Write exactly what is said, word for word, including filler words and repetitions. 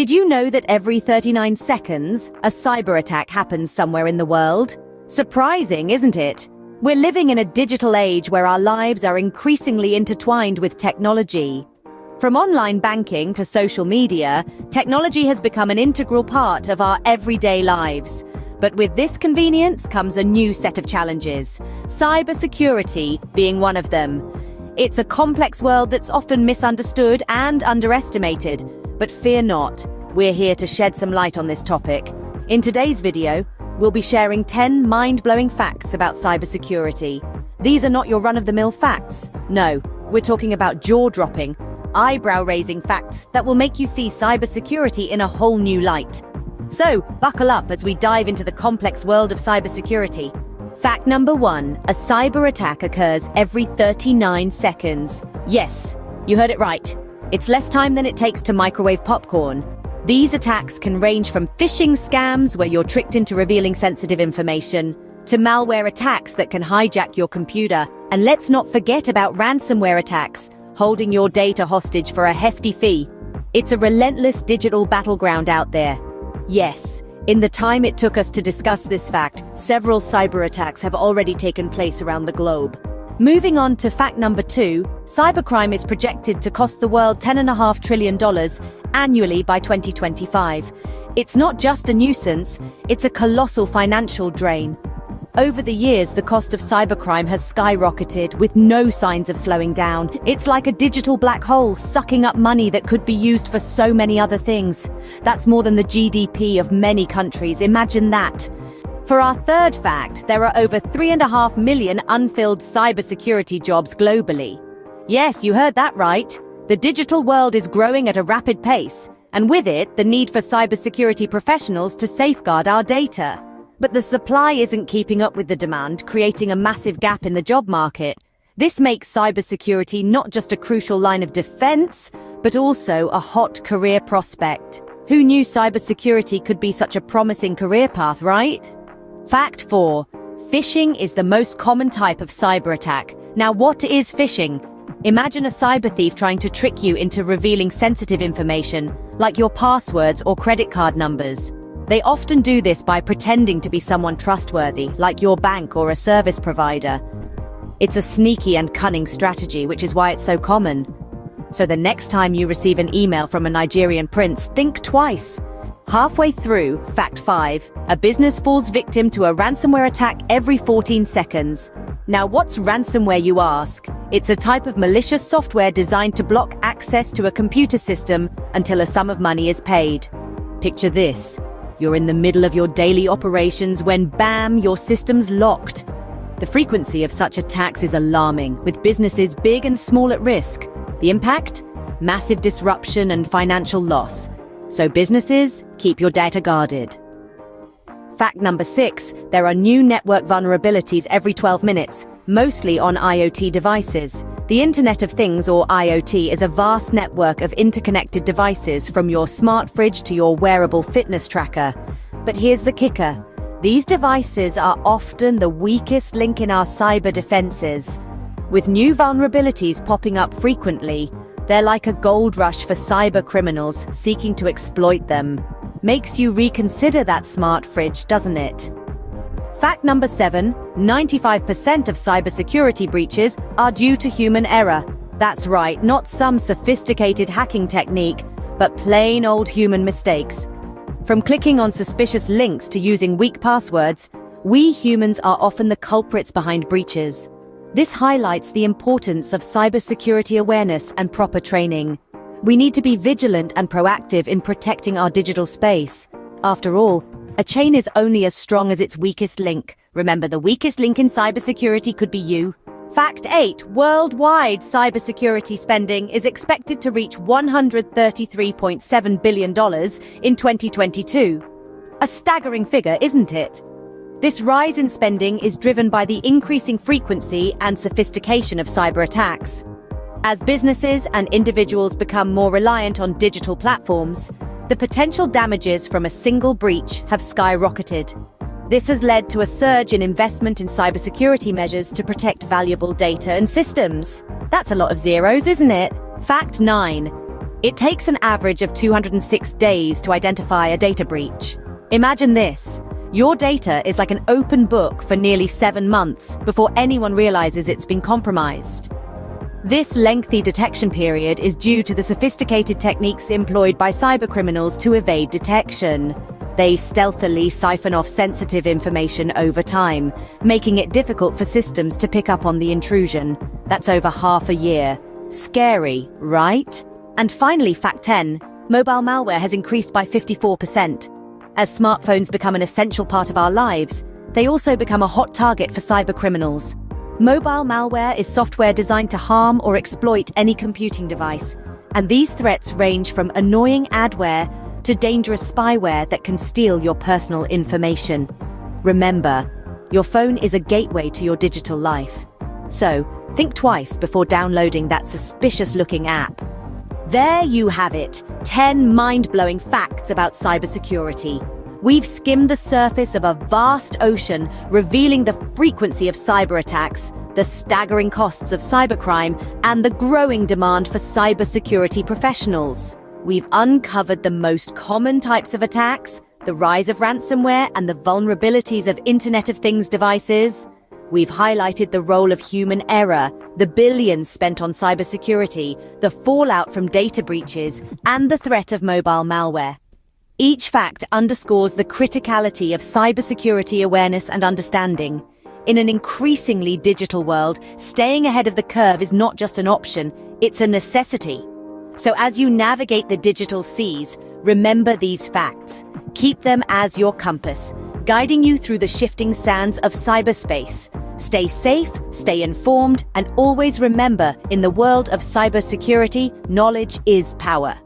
Did you know that every thirty-nine seconds, a cyber attack happens somewhere in the world? Surprising, isn't it? We're living in a digital age where our lives are increasingly intertwined with technology. From online banking to social media, technology has become an integral part of our everyday lives. But with this convenience comes a new set of challenges, cybersecurity being one of them. It's a complex world that's often misunderstood and underestimated. But fear not, we're here to shed some light on this topic. In today's video, we'll be sharing ten mind-blowing facts about cybersecurity. These are not your run-of-the-mill facts. No, we're talking about jaw-dropping, eyebrow-raising facts that will make you see cybersecurity in a whole new light. So, buckle up as we dive into the complex world of cybersecurity. Fact number one, a cyber attack occurs every thirty-nine seconds. Yes, you heard it right. It's less time than it takes to microwave popcorn. These attacks can range from phishing scams, where you're tricked into revealing sensitive information, to malware attacks that can hijack your computer. And let's not forget about ransomware attacks, holding your data hostage for a hefty fee. It's a relentless digital battleground out there. Yes, in the time it took us to discuss this fact, several cyber attacks have already taken place around the globe. Moving on to fact number two, cybercrime is projected to cost the world ten point five trillion dollars annually by twenty twenty-five. It's not just a nuisance, it's a colossal financial drain. Over the years, the cost of cybercrime has skyrocketed with no signs of slowing down. It's like a digital black hole sucking up money that could be used for so many other things. That's more than the G D P of many countries, imagine that. For our third fact, there are over three and a half million unfilled cybersecurity jobs globally. Yes, you heard that right. The digital world is growing at a rapid pace, and with it, the need for cybersecurity professionals to safeguard our data. But the supply isn't keeping up with the demand, creating a massive gap in the job market. This makes cybersecurity not just a crucial line of defense, but also a hot career prospect. Who knew cybersecurity could be such a promising career path, right? Fact four. Phishing is the most common type of cyber attack. Now, what is phishing? Imagine a cyber thief trying to trick you into revealing sensitive information, like your passwords or credit card numbers. They often do this by pretending to be someone trustworthy, like your bank or a service provider. It's a sneaky and cunning strategy, which is why it's so common. So the next time you receive an email from a Nigerian prince, think twice. Halfway through, fact five, a business falls victim to a ransomware attack every fourteen seconds. Now, what's ransomware, you ask? It's a type of malicious software designed to block access to a computer system until a sum of money is paid. Picture this. You're in the middle of your daily operations when, bam, your system's locked. The frequency of such attacks is alarming, with businesses big and small at risk. The impact? Massive disruption and financial loss. So businesses, keep your data guarded. Fact number six, there are new network vulnerabilities every twelve minutes, mostly on I O T devices. The Internet of Things, or I O T, is a vast network of interconnected devices, from your smart fridge to your wearable fitness tracker. But here's the kicker. These devices are often the weakest link in our cyber defenses. With new vulnerabilities popping up frequently, they're like a gold rush for cyber criminals seeking to exploit them. Makes you reconsider that smart fridge, doesn't it? Fact number seven, ninety-five percent of cybersecurity breaches are due to human error. That's right, not some sophisticated hacking technique, but plain old human mistakes. From clicking on suspicious links to using weak passwords, we humans are often the culprits behind breaches. This highlights the importance of cybersecurity awareness and proper training. We need to be vigilant and proactive in protecting our digital space. After all, a chain is only as strong as its weakest link. Remember, the weakest link in cybersecurity could be you. Fact eight, worldwide cybersecurity spending is expected to reach one hundred thirty-three point seven billion dollars in twenty twenty-two. A staggering figure, isn't it? This rise in spending is driven by the increasing frequency and sophistication of cyber attacks. As businesses and individuals become more reliant on digital platforms, the potential damages from a single breach have skyrocketed. This has led to a surge in investment in cybersecurity measures to protect valuable data and systems. That's a lot of zeros, isn't it? Fact nine. It takes an average of two hundred six days to identify a data breach. Imagine this. Your data is like an open book for nearly seven months before anyone realizes it's been compromised. This lengthy detection period is due to the sophisticated techniques employed by cybercriminals to evade detection. They stealthily siphon off sensitive information over time, making it difficult for systems to pick up on the intrusion. That's over half a year. Scary, right? And finally, fact ten, mobile malware has increased by fifty-four percent. As smartphones become an essential part of our lives, they also become a hot target for cybercriminals. Mobile malware is software designed to harm or exploit any computing device, and these threats range from annoying adware to dangerous spyware that can steal your personal information. Remember, your phone is a gateway to your digital life. So, think twice before downloading that suspicious-looking app. There you have it, ten mind-blowing facts about cybersecurity. We've skimmed the surface of a vast ocean, revealing the frequency of cyber attacks, the staggering costs of cybercrime, and the growing demand for cybersecurity professionals. We've uncovered the most common types of attacks, the rise of ransomware, and the vulnerabilities of Internet of Things devices. We've highlighted the role of human error, the billions spent on cybersecurity, the fallout from data breaches, and the threat of mobile malware. Each fact underscores the criticality of cybersecurity awareness and understanding. In an increasingly digital world, staying ahead of the curve is not just an option, it's a necessity. So as you navigate the digital seas, remember these facts. Keep them as your compass, guiding you through the shifting sands of cyberspace. Stay safe, stay informed, and always remember, in the world of cybersecurity, knowledge is power.